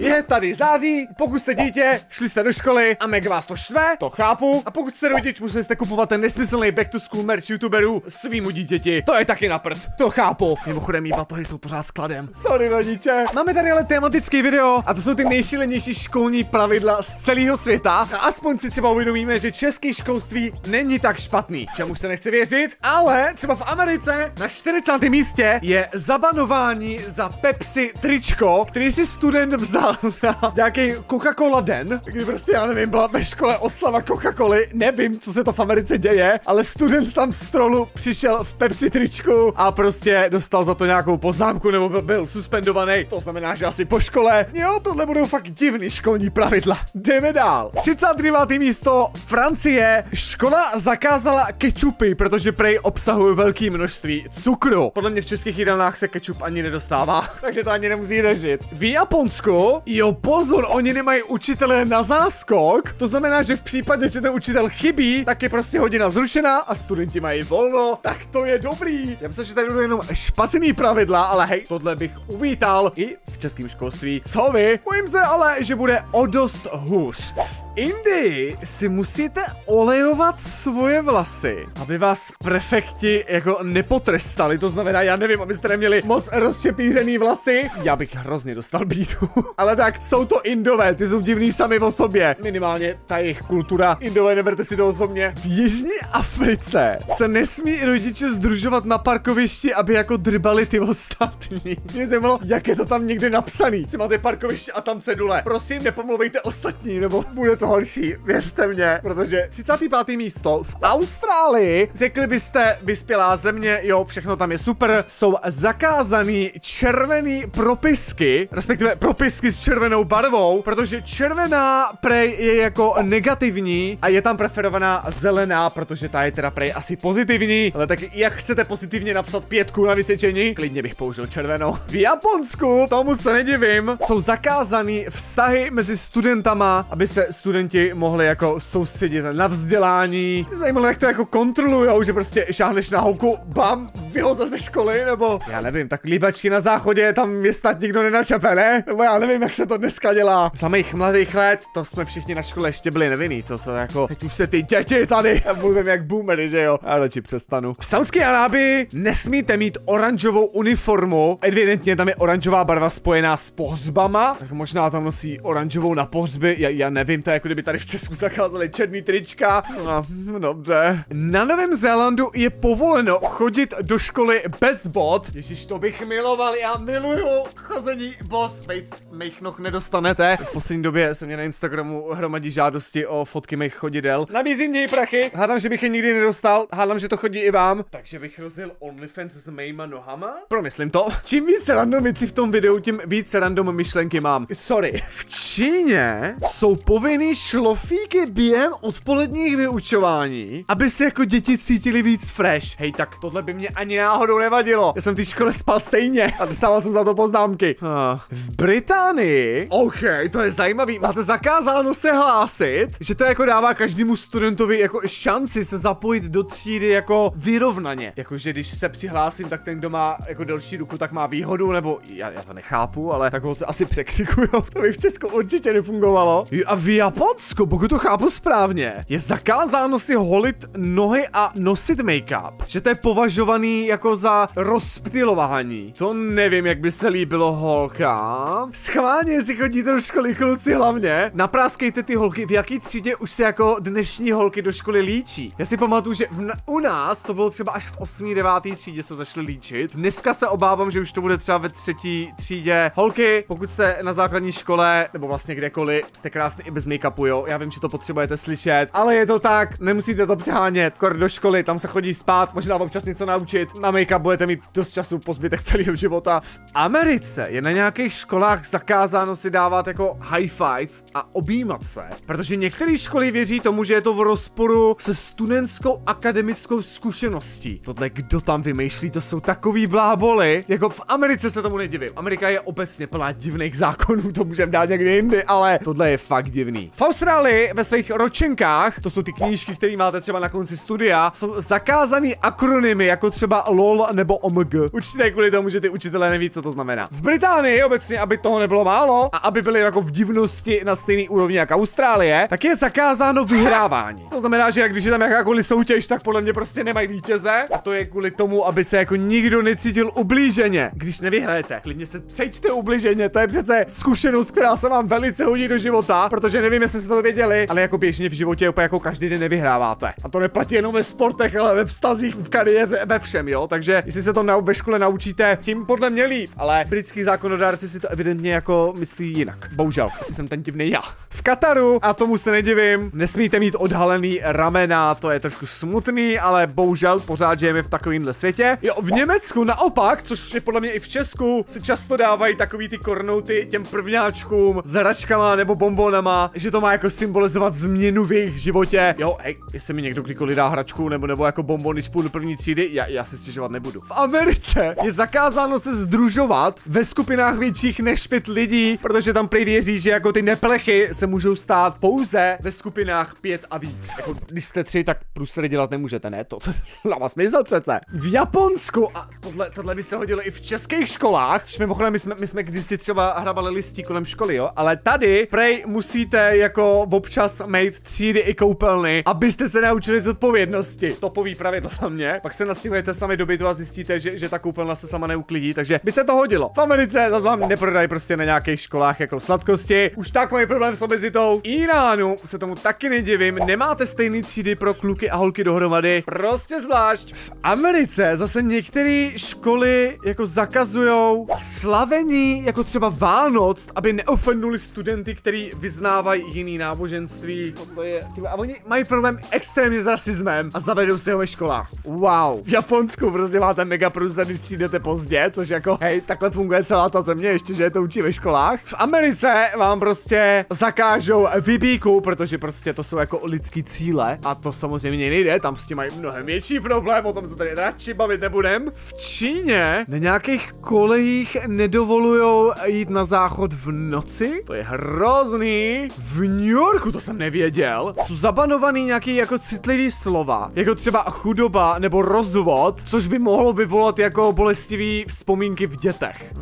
Je tady září, pokud jste dítě, šli jste do školy a Meg vás to štve, to chápu. A pokud jste rodič, museli jste kupovat ten nesmyslný back to school merch youtuberů svýmu dítěti, to je taky na prd, to chápu. Mimochodem, jí batohy jsou pořád skladem. Sorry rodiče. Máme tady ale tematický video a to jsou ty nejšílenější školní pravidla z celého světa. A aspoň si třeba uvědomíme, že české školství není tak špatný, čemu se nechci věřit, ale třeba v Americe na 40. místě je zabanování za Pepsi tričko, který si student vzal na nějaký Coca-Cola den, kdy prostě, já nevím, byla ve škole oslava Coca-Coly, nevím, co se to v Americe děje, ale student tam z trolu přišel v Pepsi tričku a prostě dostal za to nějakou poznámku nebo byl suspendovaný. To znamená, že asi po škole. Jo, tohle budou fakt divný školní pravidla. Jdeme dál. 39. místo, Francie. Škola zakázala kečupy, protože prej obsahují velké množství cukru. Podle mě v českých jídelnách se kečup ani nedostává, takže to ani nemusí řešit. V Japonsku, jo, pozor, oni nemají učitele na záskok, to znamená, že v případě, že ten učitel chybí, tak je prostě hodina zrušena a studenti mají volno, tak to je dobrý. Já myslím, že tady budou jenom špatný pravidla, ale hej, tohle bych uvítal i v českém školství. Co vy? Bojím se ale, že bude o dost hůř. V Indii si musíte olejovat svoje vlasy, aby vás prefekti jako nepotrestali, to znamená, já nevím, abyste neměli moc rozčepířený vlasy, já bych hrozně dostal bídu. Ale tak, jsou to Indové, ty jsou divní sami o sobě. Minimálně ta jejich kultura. Indové, neberte si to osobně. V Jižní Africe se nesmí rodiče združovat na parkovišti, aby jako drbali ty ostatní. Mě zajímalo, jak je to tam někde napsaný. Si máte parkoviště a tam cedule. Prosím, nepomluvejte ostatní, nebo bude to horší. Věřte mě, protože 35. místo v Austrálii, řekli byste vyspělá země, jo, všechno tam je super, jsou zakázaný červený propisky, respektive propisky s červenou barvou, protože červená prej je jako negativní a je tam preferovaná zelená, protože ta je teda prej asi pozitivní. Ale tak jak chcete pozitivně napsat 5 na vysvědčení, klidně bych použil červenou. V Japonsku, tomu se nedivím, jsou zakázaný vztahy mezi studentama, aby se studenti mohli jako soustředit na vzdělání. Zajímalo, jak to jako kontrolujou, že prostě šáhneš na houku, bam, vyhozat ze školy, nebo já nevím, tak líbačky na záchodě, tam je snad nikdo nenačepe, ne? Nebo já nevím, jak se to dneska dělá. Samých mladých let, to jsme všichni na škole ještě byli nevinní, to se jako, teď už se ty děti tady, já mluvím jak boomery, že jo, já radši přestanu. V Saudské Arábii nesmíte mít oranžovou uniformu, evidentně tam je oranžová barva spojená s pohřbama, tak možná tam nosí oranžovou na pohřby, já nevím, to je jako kdyby tady v Česku zakázali černý trička, no, dobře. Na Novém Zélandu je povoleno chodit do školy bez bot, ježiš, to bych miloval, já miluju chození bos, mých noh nedostanete. V poslední době se mě na Instagramu hromadí žádosti o fotky mých chodidel. Nabízím něj prachy, hádám, že bych je nikdy nedostal, hádám, že to chodí i vám. Takže bych rozjel OnlyFans s mýma nohama? Promyslím to. Čím víc random věcí v tom videu, tím víc random myšlenky mám. Sorry. V Číně jsou povinný šlofíky během odpoledních vyučování, aby se jako děti cítili víc fresh. Hej, tak tohle by mě ani náhodou nevadilo. Já jsem ty škole spal stejně a dostával jsem za to poznámky. V Británii, OK, to je zajímavý, máte zakázáno se hlásit, že to jako dává každému studentovi jako šanci se zapojit do třídy jako vyrovnaně. Jakože když se přihlásím, tak ten, kdo má jako delší ruku, tak má výhodu, nebo já to nechápu, ale tak se asi překřikujou, to by v Česku určitě nefungovalo. A v Japonsku, pokud to chápu správně, je zakázáno si holit nohy a nosit make-up, že to je považovaný jako za rozptylování. To nevím, jak by se líbilo holkám. Schválně si chodíte do školy, kluci, hlavně. Napráskejte ty holky, v jaký třídě už se jako dnešní holky do školy líčí. Já si pamatuju, že u nás to bylo třeba až v 8. 9. třídě se zašli líčit. Dneska se obávám, že už to bude třeba ve 3. třídě. Holky, pokud jste na základní škole, nebo vlastně kdekoliv, jste krásný i bez make-upu, jo. Já vím, že to potřebujete slyšet, ale je to tak, nemusíte to přehánět. Skoro do školy, tam se chodí spát, možná občas něco naučit. Na make-up budete mít dost času po zbytek celého života. V Americe je na nějakých školách zakázáno si dávat jako high five a objímat se, protože některé školy věří tomu, že je to v rozporu se studentskou akademickou zkušeností. Tohle kdo tam vymýšlí, to jsou takový bláboli, jako v Americe se tomu nedivím. Amerika je obecně plná divných zákonů, to můžeme dát někdy jindy, ale tohle je fakt divný. V Austrálii ve svých ročenkách, to jsou ty knížky, které máte třeba na konci studia, jsou zakázané akronymy jako třeba LOL nebo OMG. Určitě kvůli tomu, že ty učitelé neví, co to znamená. V Británii obecně, aby toho nebylo málo a aby byly jako v divnosti na stejné úrovni jako Austrálie, tak je zakázáno vyhrávání. To znamená, že když je tam jakákoliv soutěž, tak podle mě prostě nemají vítěze. A to je kvůli tomu, aby se jako nikdo necítil ublíženě. Když nevyhrajete, klidně se cítíte ublíženě. To je přece zkušenost, která se vám velice hodí do života, protože nevím, jestli jste to věděli, ale jako běžně v životě úplně jako každý den nevyhráváte. A to neplatí jenom ve sportech, ale ve vztazích, v kariéře, ve všem, jo. Takže jestli se to ve škole naučíte, tím podle mě líp. Ale britský zákonodárci si to evidentně jako myslí jinak. Bohužel, jestli jsem ten divný já. V Kataru, a tomu se nedivím, nesmíte mít odhalený ramena, to je trošku smutný, ale bohužel pořád žijeme v takovémhle světě. Jo, v Německu naopak, což je podle mě i v Česku, se často dávají takový ty kornouty těm prvňáčkům s hračkama nebo bonbonama, že to má jako symbolizovat změnu v jejich životě. Jo, hej, jestli mi někdo kdykoliv dá hračku nebo jako bonbon, když půjdu do první třídy, já si stěžovat nebudu. V Americe je zakázáno se sdružovat ve skupinách větších než 5 lidí, protože tam prý věří, že jako ty neplechy se můžou stát pouze ve skupinách 5 a víc. Jako, když jste 3, tak průsery dělat nemůžete, ne? To dává smysl přece. V Japonsku, a tohle by se hodilo i v českých školách, což mimochodem my jsme kdysi třeba hrabali listí kolem školy, jo, ale tady prej musíte jako občas mít třídy i koupelny, abyste se naučili zodpovědnosti. Topový pravidlo za mě. Pak se nastěhujete sami do bytu a zjistíte, že ta koupelna se sama neuklidí, takže by se to hodilo. V Americe zase vám neprodají prostě na nějakých školách jako sladkosti. Už takový problém s obezitou. Íránu se tomu taky nedivím, nemáte stejný třídy pro kluky a holky dohromady. Prostě zvlášť. V Americe zase některé školy jako zakazujou slavení jako třeba Vánoc, aby neofenduli studenty, který vyznávají jiný náboženství. A oni mají problém extrémně s rasismem a zavedou se ho ve školách. Wow. V Japonsku prostě máte mega průser, když přijdete pozdě, což jako hej, takhle funguje celá ta země, ještě že je to učí ve školách. V Americe vám prostě zakážou vybíku, protože prostě to jsou jako lidský cíle a to samozřejmě nejde, tam s tím mají mnohem větší problém, o tom se tady radši bavit nebudem. V Číně na nějakých kolejích nedovolujou jít na záchod v noci, to je hrozný. V New Yorku, to jsem nevěděl, jsou zabanovaný nějaký jako citlivý slova, jako třeba chudoba nebo rozvod, což by mohlo vyvolat jako bolestivý vzpomínky v dětech.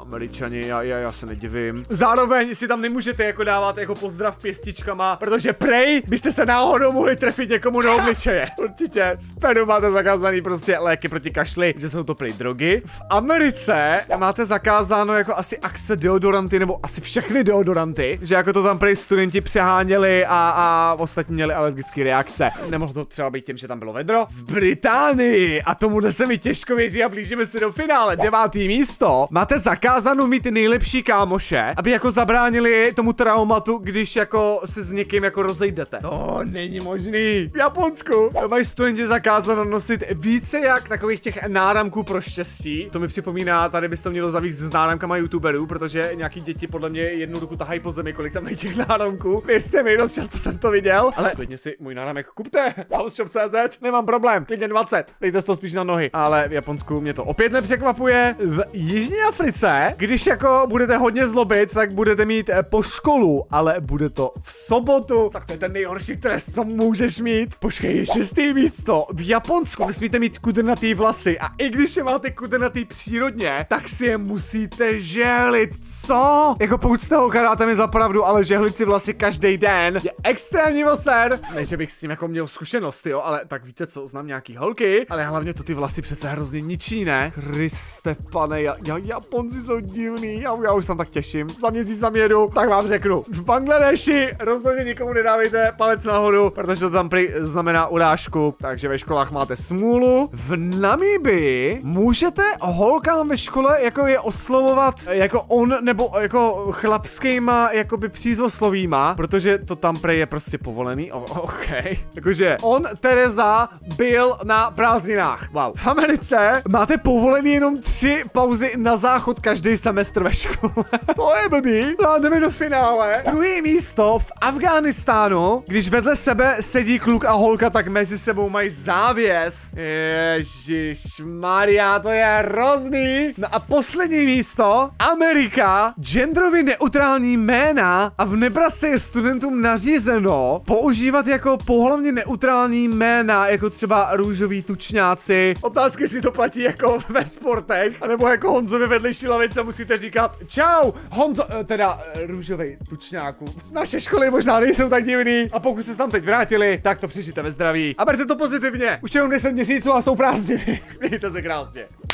Američani, já se nedivím. Zároveň si tam nemůžete jako dávat jako pozdrav pěstičkama, protože prej byste se náhodou mohli trefit někomu do obličeje. Určitě. V Peru máte zakázaný prostě léky proti kašli, že jsou to prej drogy. V Americe máte zakázáno jako asi axe deodoranty nebo asi všechny deodoranty, že jako to tam prej studenti přeháněli a ostatní měli alergické reakce. Nemohlo to třeba být tím, že tam bylo vedro. V Británii, a tomuhle se mi těžko věří a blížíme se do finále, 9. místo, máte zakázanou mít nejlepší kámoše, aby jako zabránili tomu traumatu, když jako se s někým jako rozejdete. To není možný. V Japonsku mají studenti zakázáno nosit více jak takových těch náramků pro štěstí. To mi připomíná, tady byste mělo zavíst s náramkama youtuberů, protože nějaký děti podle mě jednu ruku tahají po zemi, kolik tam mají těch náramků. Věřte mi, dost často jsem to viděl, ale klidně si můj náramek kupte. Houseshop.cz, nemám problém, klidně 20. Dejte to spíš na nohy, ale v Japonsku mě to opět nepřekvapuje. V Jižní Africe, když jako budete hodně zlobit, tak budete mít po školu, ale bude to v sobotu. Tak to je ten nejhorší trest, co můžeš mít. Počkej, 6. místo. V Japonsku nesmíte mít kudrnatý vlasy a i když je máte kudrnatý přírodně, tak si je musíte žehlit. Co? Jako pokud jste ho dáte mi za pravdu, ale žehlit si vlasy každý den je extrémní voser. Ne, že bych s tím jako měl zkušenost, jo, ale tak víte co, znám nějaký holky, ale hlavně to ty vlasy přece hrozně ničí, ne? Kriste pane, Japonci jsou divný, já už tam tak těším. Za měsíc tam jedu, tak vám řeknu. V Bangladeši rozhodně nikomu nedávejte palec nahoru, protože to tam znamená urážku, takže ve školách máte smůlu. V Namibii můžete holkám ve škole jako je oslovovat jako on nebo jako chlapskýma jakoby přízvoslovíma, protože to tam prej je prostě povolený. Okej. Takže on Tereza byl na prázdninách. Wow. V Americe máte povolený jenom 3 pauzy na záchod každý semestr ve škole. To je blbý. A jdeme do finále. 2. místo. V Afghánistánu, když vedle sebe sedí kluk a holka, tak mezi sebou mají závěs. Ježišmarja, to je hrozný. No a poslední místo. Amerika. Genderově neutrální neutrální jména a v Nebrasce je studentům nařízeno používat jako pohlavně neutrální jména, jako třeba růžoví tučňáci. Otázky, jestli to platí jako ve sportech, anebo jako Honzovi vedlejší lavice musíte říkat čau, Honzo, teda růžovej tučňáku. Naše školy možná nejsou tak divný a pokud jste se tam teď vrátili, tak to přežijte ve zdraví a berte to pozitivně. Už jenom 10 měsíců a jsou prázdniny. Mějte se krásně.